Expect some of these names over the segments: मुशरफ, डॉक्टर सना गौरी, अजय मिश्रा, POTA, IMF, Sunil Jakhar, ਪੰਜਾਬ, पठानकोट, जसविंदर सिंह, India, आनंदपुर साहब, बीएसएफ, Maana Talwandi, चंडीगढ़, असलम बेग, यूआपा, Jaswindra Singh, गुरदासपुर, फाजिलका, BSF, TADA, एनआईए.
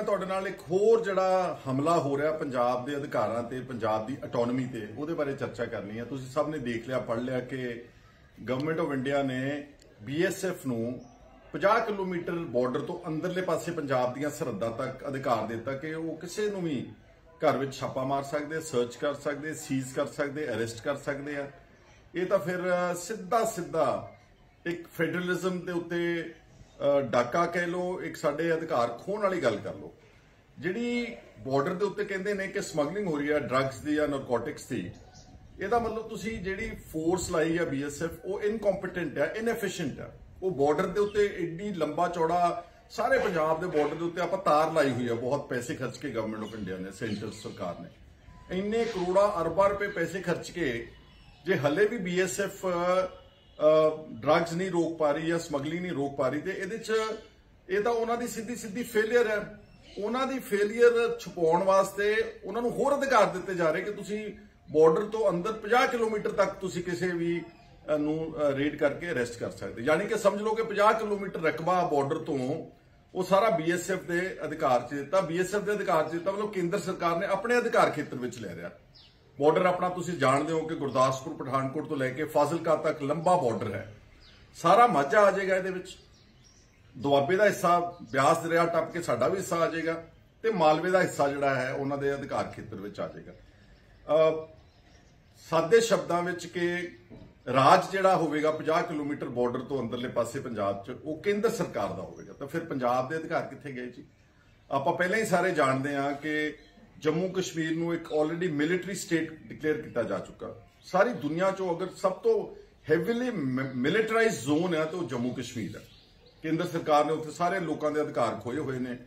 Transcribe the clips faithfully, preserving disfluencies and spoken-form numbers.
मैं तुहाडे नाल एक होर जिहड़ा हमला हो रहा पंजाब दे अधिकारां ते पंजाब दी ऑटोनमी ते उहदे बारे चर्चा करनी है। तुसीं सब ने देख लिया पढ़ लिया कि गवर्नमेंट ऑफ इंडिया ने बीएसएफ नूं पचास किलोमीटर बॉर्डर तो अंदरले पासे पंजाब दीयां सरहदां तक अधिकार दित्ता कि वो किसी नूं भी घर विच छापा मार सकदे, सर्च कर सकदे, सीज कर सकदे, अरेस्ट कर सकदे आ। ये तो फिर सीधा सीधा एक फेडरलिज्म के उत्ते डाका कह लो, एक साडे अधिकार खोहण वाली गल कर लो। जिहड़ी बॉर्डर के उत्ते कहंदे ने कि समगलिंग हो रही है ड्रग्स की या नरकोटिक्स की, इहदा मतलब तुसीं जिहड़ी फोर्स लाई है बीएसएफ वो इनकॉम्पिटेंट है, इनएफिशिएंट है। वो बॉर्डर के उत्ते एड्डी लंबा चौड़ा सारे पंजाब के बॉर्डर के उत्ते आपां तार लाई हुई है, बहुत पैसे खर्च के गवर्नमेंट ऑफ इंडिया ने, सेंटर सरकार ने इन्ने करोड़ा अरबा रुपए पैसे खर्च के जे हले भी बीएसएफ ड्रग्स नहीं रोक पा रही या समगलिंग नहीं रोक पा रही तो ये उन्हों की सीधी सीधी फेलियर है। उन्होंने फेलियर छुपाने वास्ते उन्होंने होर अधिकार दिते जा रहे कि तुसी बॉर्डर तो अंदर पचास किलोमीटर तक तुसी किसी भी नू रेड करके अरेस्ट कर सकते, यानी कि समझ लो कि पचास किलोमीटर रकबा बॉर्डर तो वो सारा बीएसएफ के अधिकार च दिता। बीएसएफ के अधिकार च दिता मतलब केंद्र सरकार ने अपने अधिकार खेत्र में ले रहा। बॉर्डर अपना तुसीं जानदे हो कि गुरदासपुर पठानकोट तो लैके फाजिलका तक लंबा बॉर्डर है, सारा माझा आ जाएगा, ये दुआबे का हिस्सा, ब्यास दरिया टप के साडा भी हिस्सा आ जाएगा तो मालवे का हिस्सा जिहड़ा है उन्होंने अधिकार खेत्र में आ जाएगा। सादे शब्दों में कि राज जिहड़ा होगा पचास किलोमीटर बॉर्डर तो अंदरले पासे पंजाब च वो केंद्र सरकार का होगा तो फिर पंजाब के अधिकार कित्थे गए जी। आपां पहले ही सारे जानते हैं कि जम्मू कश्मीर नूं एक ऑलरेडी मिलिटरी स्टेट डिक्लेयर किया जा चुका। सारी दुनिया चो अगर सब तो हैवीली मिलिटराइज जोन है तो जम्मू कश्मीर है। केंद्र सरकार ने उत्थे सारे लोगों के अधिकार खोए हुए हैं।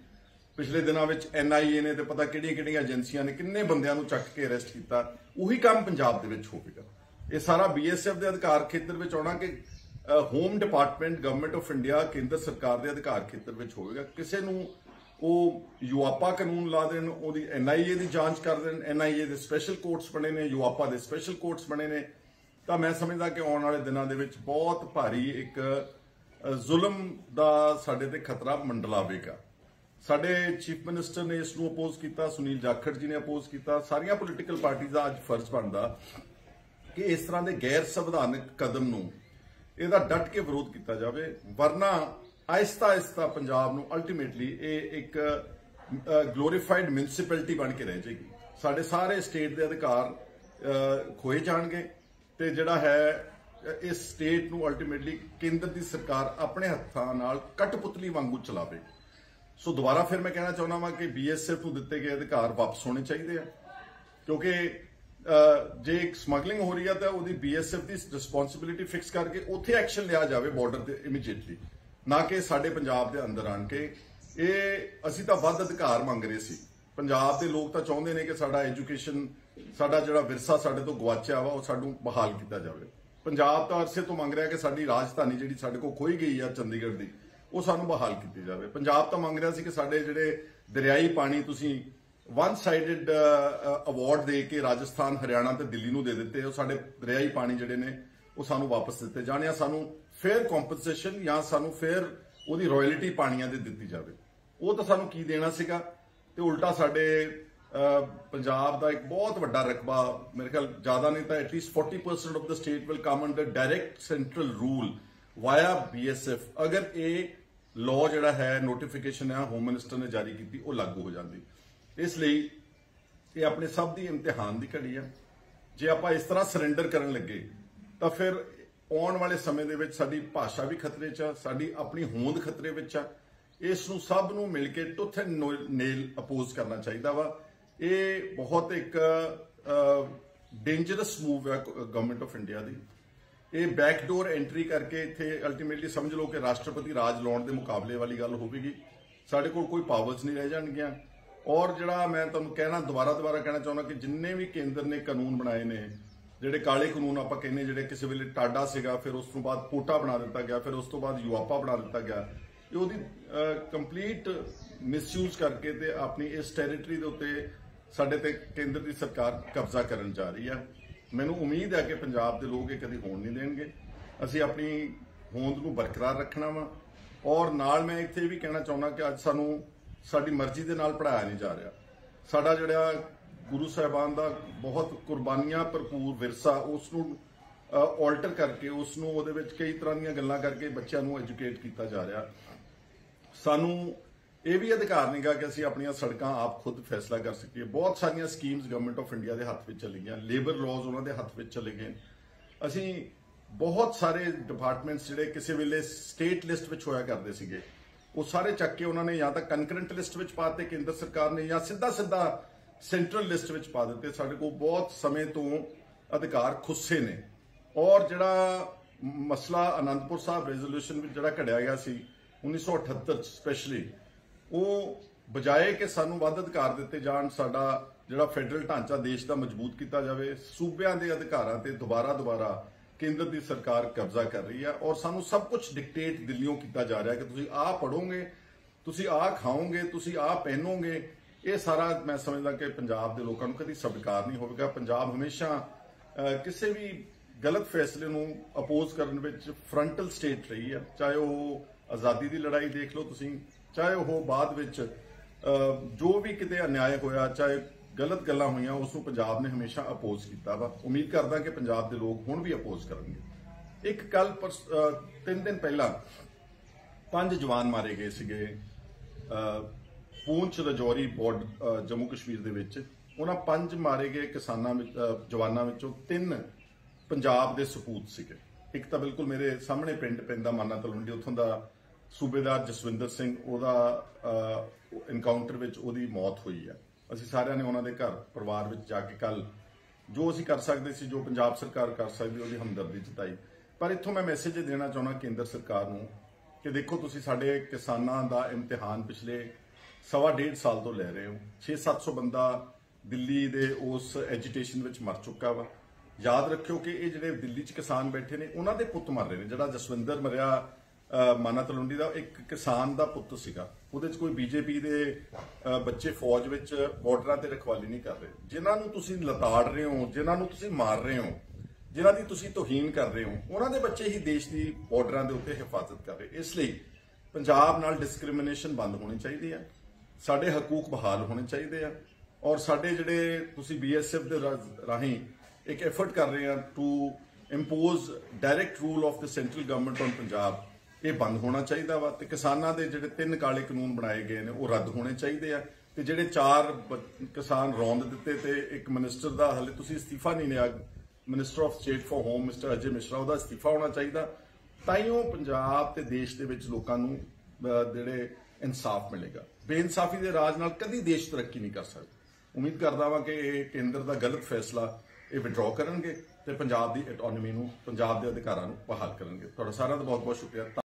पिछले दिनों में एनआईए ने तो पता किहड़ियां किहड़ियां एजेंसियां ने किन्ने बंदियां नूं चक के अरेस्ट किया। उही काम पंजाब दे विच होवेगा। ये सारा बीएसएफ के अधिकार खेत्र में आना कि home department government of India केंद्र सरकार के अधिकार खेत्र में होवेगा। किसी नूं वो यूआपा कानून ला देन, उहदी एनआईए की जांच कर देन, एनआईए के स्पैशल कोर्ट्स बने ने, यूआपा के स्पैशल कोर्ट्स बने ने, तो मैं समझदा कि आने वाले दिनों के बहुत भारी एक जुल्म का साडे ते खतरा मंडलावेगा। साडे चीफ मिनिस्टर ने इसनूं अपोज किया, सुनील जाखड़ जी ने अपोज किया। सारियां पोलिटिकल पार्टीज़ दा अज फर्ज बनदा कि इस तरह के गैर संविधानिक कदम नूं इहदा डट के विरोध किया जाए, वरना आहिस्ता आहिस्ता पंजाब नूं अल्टीमेटली ये एक ग्लोरीफाइड म्यूनसिपैलिटी बन के रह जाएगी। साढ़े सारे स्टेट के अधिकार खोए जाएंगे तो जिहड़ा है इस स्टेट नूं अल्टीमेटली केंद्र की सरकार अपने हत्थां नाल कठपुतली वांगू चलावे। सो दोबारा फिर मैं कहना चाहुंदा वां कि बीएसएफ नूं दित्ते गए अधिकार वापस होने चाहिए हैं, क्योंकि जे एक समगलिंग हो रही है तो उहदी बीएसएफ की रिस्पोंसिबिलिटी फिक्स करके उत्थे एक्शन लिया जाए बॉर्डर ते इमीजिएटली, ना कि साडे पंजाब के अंदर आन के ये असीं तां वध अधिकार मंग रहे सी। पंजाब के लोग तां चाहुंदे ने कि साडा एजुकेशन साडा जिहड़ा विरसा साडे तो गवाचिया वा उह सानूं बहाल कीता जावे। पंजाब तां अरसे तो मंग रहा कि साडी राजधानी जिहड़ी साडे कोल खोई गई है चंडीगढ़ दी उह सानूं बहाल कीती जावे। पंजाब तां मंग रहा सी कि साडे जिहड़े दरियाई पानी तुसीं वन साइडेड अवार्ड दे के राजस्थान हरियाणा ते दिल्ली नूं दे दित्ते उह साडे दरियाई पानी जिहड़े ने उह सानूं वापस दित्ते जाणे, सानूं फेयर कॉम्पनसेशन या सानूं फेयर उहदी रॉयल्टी पाणियां दे दित्ती जावे। उह तां सानूं की देना सीगा ते उल्टा साडे पंजाब दा एक बहुत वड्डा रकबा मेरे ख्याल ज़्यादा नहीं तां at least forty percent of the state will come under direct central rule via बीएसएफ अगर ये लॉ जिहड़ा है नोटिफिकेशन है होम मिनिस्टर ने जारी की वह लागू हो जाती। इसलिए ये अपने सब की इम्तिहान की घड़ी है। जे आप इस तरह सरेंडर करन लगे तो फिर आने वाले समय दे विच साडी भाषा भी खतरे च आ, साडी अपनी होंद खतरे विच आ। इस नूं सब नूं मिल के टुथ एंड नेल अपोज करना चाहिदा वा। ये बहुत एक डेंजरस मूव है गवर्नमेंट ऑफ इंडिया दी। ये बैकडोर एंट्री करके इत्थे अल्टीमेटली समझ लो कि राष्ट्रपति राज लाउण दे मुकाबले वाली गल होवेगी। साडे कोल कोई पावर्स नहीं रह जाणगीयां। और जिहड़ा मैं तुहानूं कहना दुबारा दुबारा कहना चाहुंदा कि जिन्ने भी केंद्र ने कानून बनाए ने जिहड़े काले कानून आपां कहने जिहड़े किसी वेले टाडा सीगा, फिर उस तों बाद पोटा बना दिता गया, फिर उस तों बाद यूआपा बना दिता गया, ये उहदी कंप्लीट मिसयूज करके ते अपनी इस टैरेटरी दे उत्ते साडे ते केंद्र दी सरकार कब्जा करन जा रही है। मैनूं उम्मीद है कि पंजाब दे लोग ये कदी होण नहीं देणगे। असीं अपनी होंद नूं बरकरार रखना वा। और नाल मैं इत्थे भी कहना चाहुंदा कि अज सानूं साड़ी मर्जी दे नाल पढ़ाया नहीं जा रहा। साड़ा जिहड़ा गुरु साहिबान दा बहुत कुर्बानियां भरपूर विरसा उसनूं ऑल्टर करके उसनूं उहदे विच कई तरह दीयां गल्लां करके बच्चिआं नूं एजुकेट कीता जा रहा। सानूं यह भी अधिकार नहीं गा कि असीं अपणियां सड़कां आप खुद फैसला कर सकीए। बहुत सारियां स्कीम्स गवर्नमेंट ऑफ इंडिया के हथ में चली गई, लेबर लॉज उन्होंने हथ में चले गए। असीं बहुत सारे डिपार्टमेंट्स जिहड़े किसी वेले स्टेट लिस्ट में होया करदे सीगे वो सारे चक के उन्होंने या तो कनकरेंट लिस्ट में पाते केंद्र सरकार ने, या सीधा सीधा सेंट्रल लिस्ट में पा दिते। साडे कोल बहुत समय तो अधिकार खुस्से ने। और जिहड़ा मसला आनंदपुर साहब रेजोल्यूशन में जिहड़ा घड़िया गया सी उन्नीस सौ अठहत्तर स्पैशली, बजाय कि सानू वध अधिकार दिते जाण, साडा जिहड़ा फैडरल ढांचा देश का मजबूत किया जाए, सूबियां दे अधिकारां ते दोबारा दोबारा केंद्र की सरकार कब्जा कर रही है। और सानू सब कुछ डिक्टेट दिल्लियों किया जा रहा है कि तुसीं आ पढ़ोगे, तुसीं आ खाओगे, तुसीं आ पहनोगे। ये सारा मैं समझदा कि पंजाब के लोगों को कभी स्वीकार नहीं होगा। पंजाब हमेशा किसी भी गलत फैसले नूं अपोज करने विच फ्रंटल स्टेट रही है, चाहे वह आज़ादी की लड़ाई देख लो तुसीं, चाहे वह बाद विच जो भी किते अन्याय होया, चाहे गलत गल्लां होईयां, उस नूं पंजाब ने हमेशा अपोज कीता वा। उम्मीद करदा कि पंजाब दे लोग हुण भी अपोज करनगे। एक कल तीन दिन पहला पंज जवान मारे गए सीगे पूंछ रजौरी बॉर्डर जम्मू कश्मीर दे विच। उन्हां पंज मारे गए किसानां जवानां विचों तीन पंजाब दे सपूत सीगे। एक तां बिल्कुल मेरे सामने पिंड पैंदा माना तलवंडी, उत्थों दा सूबेदार जसविंदर सिंह, ओदा इनकाउंटर विच ओदी मौत हुई है। ਅਸੀਂ ਸਾਰਿਆਂ ਨੇ ਉਹਨਾਂ ਦੇ ਘਰ ਪਰਿਵਾਰ ਵਿੱਚ ਜਾ ਕੇ ਕੱਲ जो ਅਸੀਂ कर सकते सी, जो पंजाब सरकार कर सकती ਉਹਦੀ हमदर्दी जताई। पर इत्थों मैं मैसेज देना चाहना केंद्र सरकार ਨੂੰ कि देखो ਤੁਸੀਂ ਸਾਡੇ किसानों का इम्तिहान पिछले सवा डेढ़ साल तो लै रहे हो। छे सत्त सौ बंदा दिल्ली दे उस एजिटेशन ਵਿੱਚ मर चुका वा। याद रखियो कि ये ਜਿਹੜੇ दिल्ली ਚ किसान बैठे ने ਉਹਨਾਂ ਦੇ पुत मर रहे हैं। ਜਿਹੜਾ जसविंदर मरिया माना तलवंडी का एक किसान का पुत सीगा, उहदे च कोई बीजेपी के बच्चे फौज में बॉर्डर से रखवाली नहीं कर रहे। जिन्होंने तुसीं लताड़ रहे हो, जिन्होंने तुसीं मार रहे हो, जिन्हों की तुसीं तोहीन कर रहे हो, उन्होंने बच्चे ही देश की बॉर्डर के उत्ते हिफाजत कर रहे। इसलिए पंजाब नाल डिस्क्रिमिनेशन बंद होनी चाहिए है, साडे हकूक बहाल होने चाहिए है। और साडे जिहड़े तुसीं बी एस एफ के राही एक एफर्ट कर रहे हैं to impose direct rule of the central government on Punjab, ये बंद होना चाहिए वा। तो किसानों के जिहड़े तीन काले कानून बनाए गए हैं वो रद्द होने चाहिए है। तो जिहड़े चार किसान रौंद दिते ते एक मिनिस्टर का हले तुसीं इस्तीफा नहीं लिया, minister of state for home mister अजय मिश्रा, उहदा इस्तीफा होना चाहिए। ताइयों पंजाब ते देश दे विच लोकां नूं जिहड़े इंसाफ मिलेगा। बेइंसाफी दे राज नाल कदी देश तरक्की नहीं कर सकदा। उम्मीद करदा वां कि केंद्र दा गलत फैसला ये विड्रॉ करनगे ते पंजाब दी ऑटोनमी नूं, पंजाब दे अधिकारां नूं बहाल करनगे। तुहाडा सारा दा बहुत बहुत शुक्रिया।